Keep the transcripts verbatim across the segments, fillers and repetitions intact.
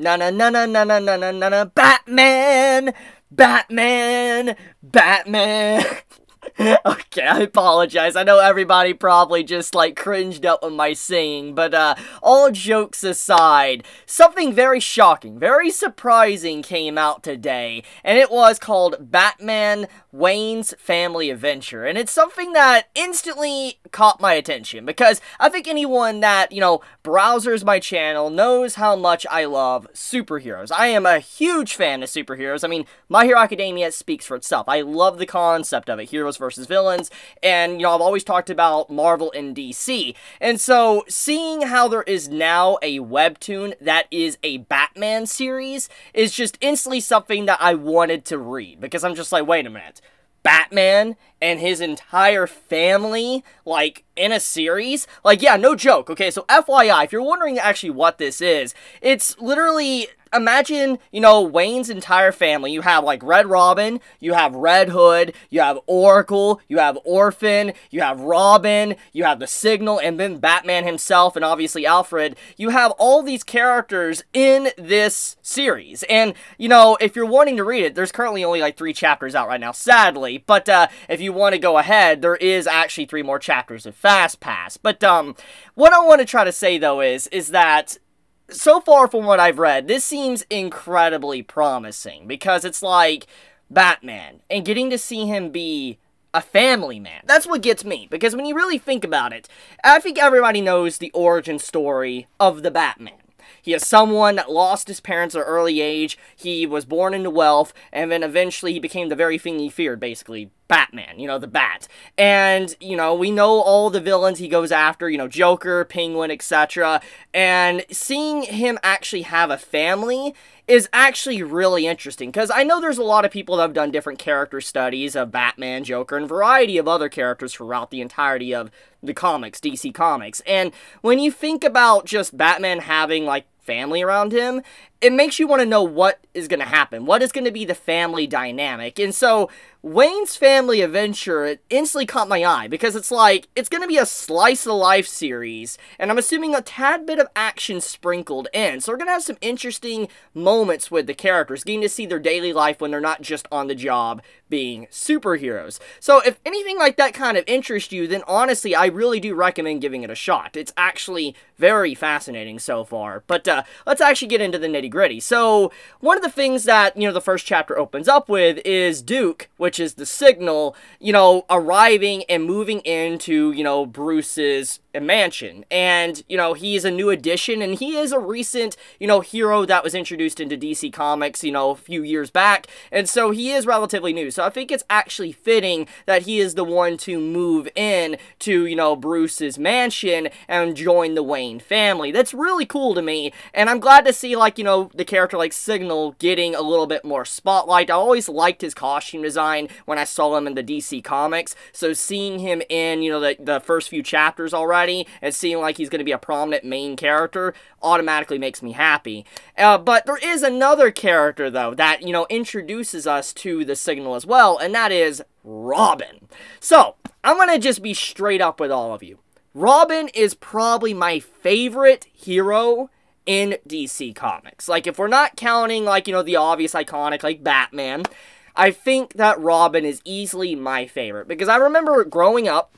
na na na na na na na na na Batman, Batman, Batman. Okay, I apologize. I know everybody probably just, like, cringed up with my singing, but, uh, all jokes aside, something very shocking, very surprising came out today, and it was called Batman Wayne's Family Adventure, and it's something that instantly caught my attention, because I think anyone that, you know, browsers my channel knows how much I love superheroes. I am a huge fan of superheroes. I mean, My Hero Academia speaks for itself. I love the concept of it, heroes versus villains, and, you know, I've always talked about Marvel and D C, and so seeing how there is now a webtoon that is a Batman series is just instantly something that I wanted to read, because I'm just like, wait a minute, Batman and his entire family, like, in a series? Like, yeah, no joke. Okay, so F Y I, if you're wondering actually what this is, it's literally... Imagine, you know, Wayne's entire family. You have, like, Red Robin, you have Red Hood, you have Oracle, you have Orphan, you have Robin, you have the Signal, and then Batman himself, and obviously Alfred. You have all these characters in this series. And, you know, if you're wanting to read it, there's currently only, like, three chapters out right now, sadly. But, uh, if you want to go ahead, there is actually three more chapters of FastPass. But, um, what I want to try to say, though, is, is that... So far from what I've read, this seems incredibly promising, because it's like Batman, and getting to see him be a family man. That's what gets me, because when you really think about it, I think everybody knows the origin story of the Batman. He is someone that lost his parents at an early age, he was born into wealth, and then eventually he became the very thing he feared, basically, Batman, you know, the Bat. And, you know, we know all the villains he goes after, you know, Joker, Penguin, et cetera. And seeing him actually have a family is actually really interesting, because I know there's a lot of people that have done different character studies of Batman, Joker, and a variety of other characters throughout the entirety of the comics, D C Comics. And when you think about just Batman having, like, family around him, it makes you want to know what is going to happen, what is going to be the family dynamic. And so Wayne's Family Adventure, it instantly caught my eye, because it's like, it's going to be a slice of life series, and I'm assuming a tad bit of action sprinkled in, so we're going to have some interesting moments with the characters, getting to see their daily life when they're not just on the job being superheroes. So if anything like that kind of interests you, then honestly, I really do recommend giving it a shot. It's actually very fascinating so far, but uh, let's actually get into the nitty-gritty. So, one of the things that, you know, the first chapter opens up with is Duke, which is the Signal, you know, arriving and moving into, you know, Bruce's mansion. And, you know, he's a new addition, and he is a recent, you know, hero that was introduced into D C Comics, you know, a few years back, and so he is relatively new. So I think it's actually fitting that he is the one to move in to, you know, Bruce's mansion and join the Wayne family. That's really cool to me, and I'm glad to see, like, you know, the character like Signal getting a little bit more spotlight. I always liked his costume design when I saw him in the D C Comics, so seeing him in, you know, the, the first few chapters already, and seeing like he's going to be a prominent main character automatically makes me happy. Uh, but there is another character, though, that, you know, introduces us to the Signal as well, and that is Robin. So, I'm going to just be straight up with all of you. Robin is probably my favorite hero in D C Comics. Like, if we're not counting, like, you know, the obvious iconic, like, Batman, I think that Robin is easily my favorite, because I remember growing up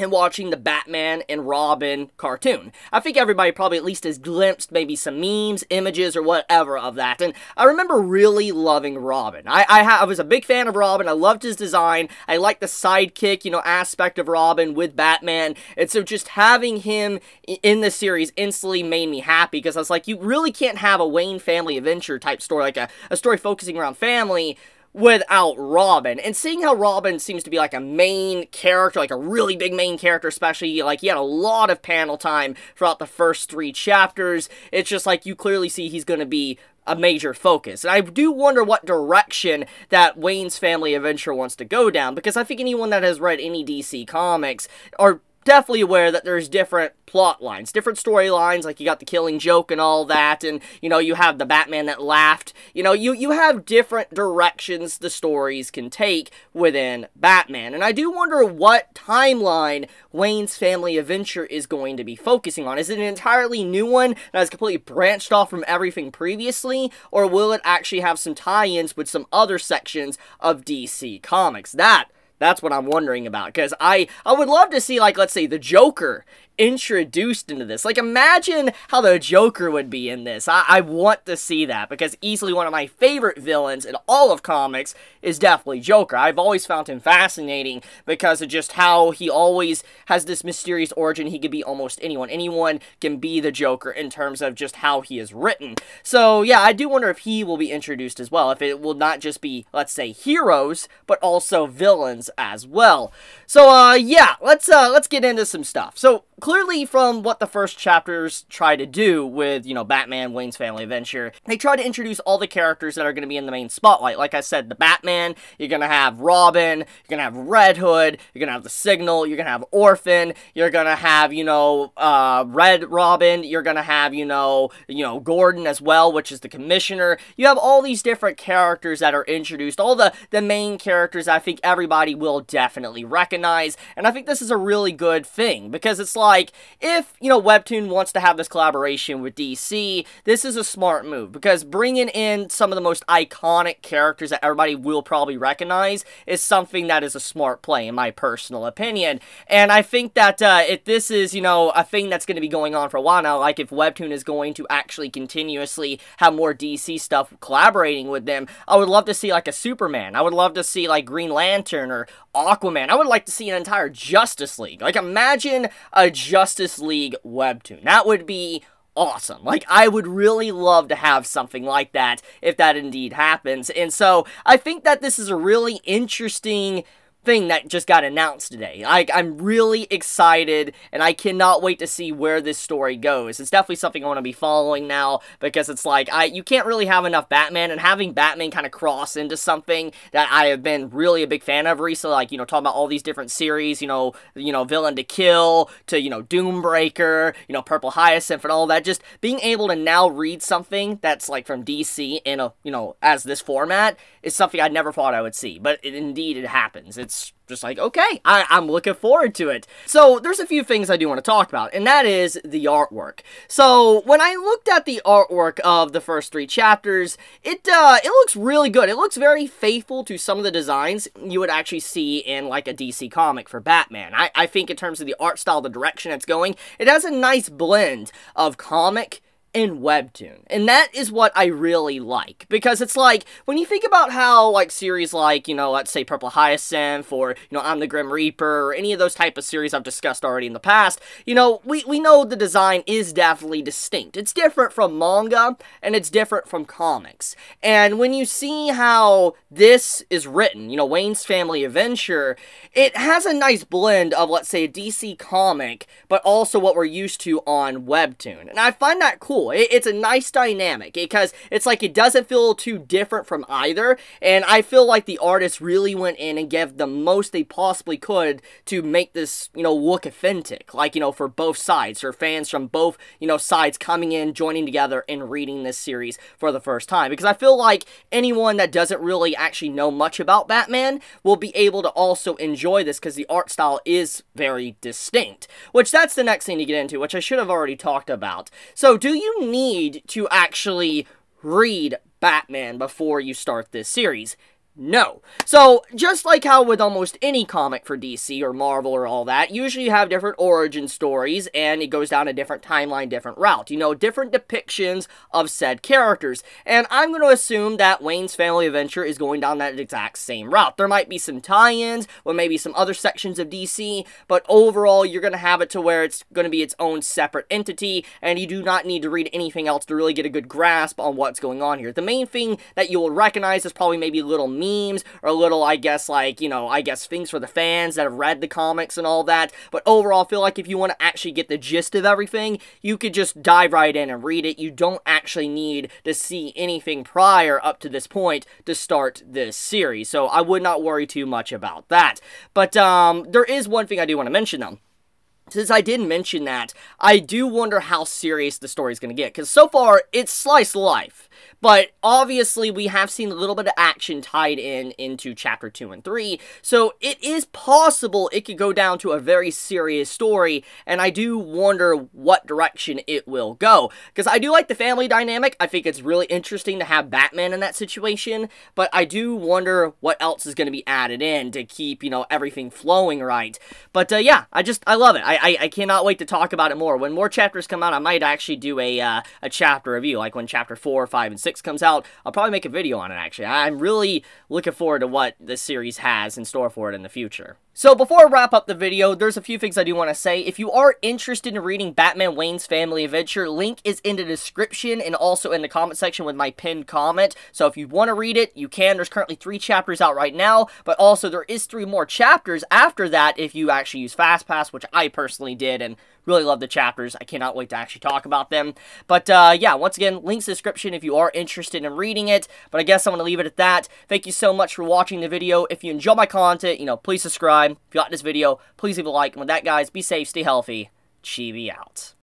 and watching the Batman and Robin cartoon. I think everybody probably at least has glimpsed maybe some memes, images, or whatever of that. And I remember really loving Robin. I I, ha I was a big fan of Robin. I loved his design. I liked the sidekick, you know, aspect of Robin with Batman. And so just having him in the series instantly made me happy, because I was like, you really can't have a Wayne Family Adventure type story, like a, a story focusing around family, without Robin. And seeing how Robin seems to be like a main character, like a really big main character, especially, like, he had a lot of panel time throughout the first three chapters, it's just like you clearly see he's going to be a major focus. And I do wonder what direction that Wayne's Family Adventure wants to go down, because I think anyone that has read any D C Comics, or definitely aware that there's different plot lines, different storylines, like you got the Killing Joke and all that, and, you know, you have the Batman That Laughed. You know, you, you have different directions the stories can take within Batman, and I do wonder what timeline Wayne's Family Adventure is going to be focusing on. Is it an entirely new one that is completely branched off from everything previously, or will it actually have some tie-ins with some other sections of D C Comics? That That's what I'm wondering about, because I, I would love to see, like, let's say, the Joker introduced into this. Like, imagine how the Joker would be in this. I, I want to see that, because easily one of my favorite villains in all of comics is definitely Joker. I've always found him fascinating because of just how he always has this mysterious origin. He could be almost anyone. Anyone can be the Joker in terms of just how he is written. So, yeah, I do wonder if he will be introduced as well, if it will not just be, let's say, heroes, but also villains as well. So, uh, yeah, let's, uh, let's get into some stuff. So, clearly, from what the first chapters try to do with, you know, Batman, Wayne's Family Adventure, they try to introduce all the characters that are going to be in the main spotlight. Like I said, the Batman, you're going to have Robin, you're going to have Red Hood, you're going to have the Signal, you're going to have Orphan, you're going to have, you know, uh, Red Robin, you're going to have, you know, you know, Gordon as well, which is the Commissioner. You have all these different characters that are introduced, all the, the main characters I think everybody will definitely recognize, and I think this is a really good thing, because it's like, Like, if, you know, Webtoon wants to have this collaboration with D C, this is a smart move, because bringing in some of the most iconic characters that everybody will probably recognize is something that is a smart play, in my personal opinion. And I think that uh, if this is, you know, a thing that's going to be going on for a while now, like if Webtoon is going to actually continuously have more D C stuff collaborating with them, I would love to see, like, a Superman. I would love to see, like, Green Lantern or Aquaman. I would like to see an entire Justice League. Like, imagine a Justice League webtoon. That would be awesome. Like, I would really love to have something like that if that indeed happens. And so I think that this is a really interesting thing that just got announced today. I, I'm really excited, and I cannot wait to see where this story goes. It's definitely something I want to be following now, because it's like, I you can't really have enough Batman, and having Batman kind of cross into something that I have been really a big fan of recently, like, you know, talking about all these different series, you know, you know, Villain to Kill, to, you know, Doombreaker, you know, Purple Hyacinth, and all that. Just being able to now read something that's, like, from D C in a, you know, as this format is something I never thought I would see, but it, indeed it happens. It's It's just like, okay, I, I'm looking forward to it. So there's a few things I do want to talk about, and that is the artwork. So when I looked at the artwork of the first three chapters, it uh, it looks really good. It looks very faithful to some of the designs you would actually see in, like, a D C comic for Batman. I, I think in terms of the art style, the direction it's going, it has a nice blend of comic in Webtoon, and that is what I really like, because it's like, when you think about how, like, series like, you know, let's say Purple Hyacinth, or, you know, I'm the Grim Reaper, or any of those type of series I've discussed already in the past, you know, we, we know the design is definitely distinct. It's different from manga, and it's different from comics, and when you see how this is written, you know, Wayne's Family Adventure, it has a nice blend of, let's say, a D C comic, but also what we're used to on Webtoon, and I find that cool. It's a nice dynamic, because it's like it doesn't feel too different from either, and I feel like the artists really went in and gave the most they possibly could to make this, you know, look authentic, like, you know, for both sides, for fans from both, you know, sides coming in, joining together, and reading this series for the first time, because I feel like anyone that doesn't really actually know much about Batman will be able to also enjoy this, because the art style is very distinct, which that's the next thing to get into, which I should have already talked about. So do you You need to actually read Batman before you start this series? No. So, just like how with almost any comic for D C or Marvel or all that, usually you have different origin stories, and it goes down a different timeline, different route. You know, different depictions of said characters. And I'm going to assume that Wayne's Family Adventure is going down that exact same route. There might be some tie-ins with maybe some other sections of D C, but overall, you're going to have it to where it's going to be its own separate entity, and you do not need to read anything else to really get a good grasp on what's going on here. The main thing that you will recognize is probably maybe little memes Memes or little, I guess, like, you know, I guess things for the fans that have read the comics and all that. But overall, I feel like if you want to actually get the gist of everything, you could just dive right in and read it. You don't actually need to see anything prior up to this point to start this series. So I would not worry too much about that. But um, there is one thing I do want to mention, though. Since I didn't mention that, I do wonder how serious the story's going to get. Because so far, it's slice of life. But obviously, we have seen a little bit of action tied in into chapter two and three. So it is possible it could go down to a very serious story. And I do wonder what direction it will go. Because I do like the family dynamic. I think it's really interesting to have Batman in that situation. But I do wonder what else is going to be added in to keep, you know, everything flowing right. But uh, yeah, I just, I love it. I I, I cannot wait to talk about it more. When more chapters come out, I might actually do a uh, a chapter review. Like when chapter four, five, and six comes out, I'll probably make a video on it, actually. I'm really looking forward to what this series has in store for it in the future. So before I wrap up the video, there's a few things I do want to say. If you are interested in reading Batman Wayne's Family Adventure, link is in the description and also in the comment section with my pinned comment. So if you want to read it, you can. There's currently three chapters out right now, but also there is three more chapters after that if you actually use FastPass, which I personally did and really love the chapters. I cannot wait to actually talk about them. But uh, yeah, once again, links in the description if you are interested in reading it. But I guess I'm going to leave it at that. Thank you so much for watching the video. If you enjoy my content, you know, please subscribe. If you liked this video, please leave a like. And with that, guys, be safe, stay healthy. Chibi out.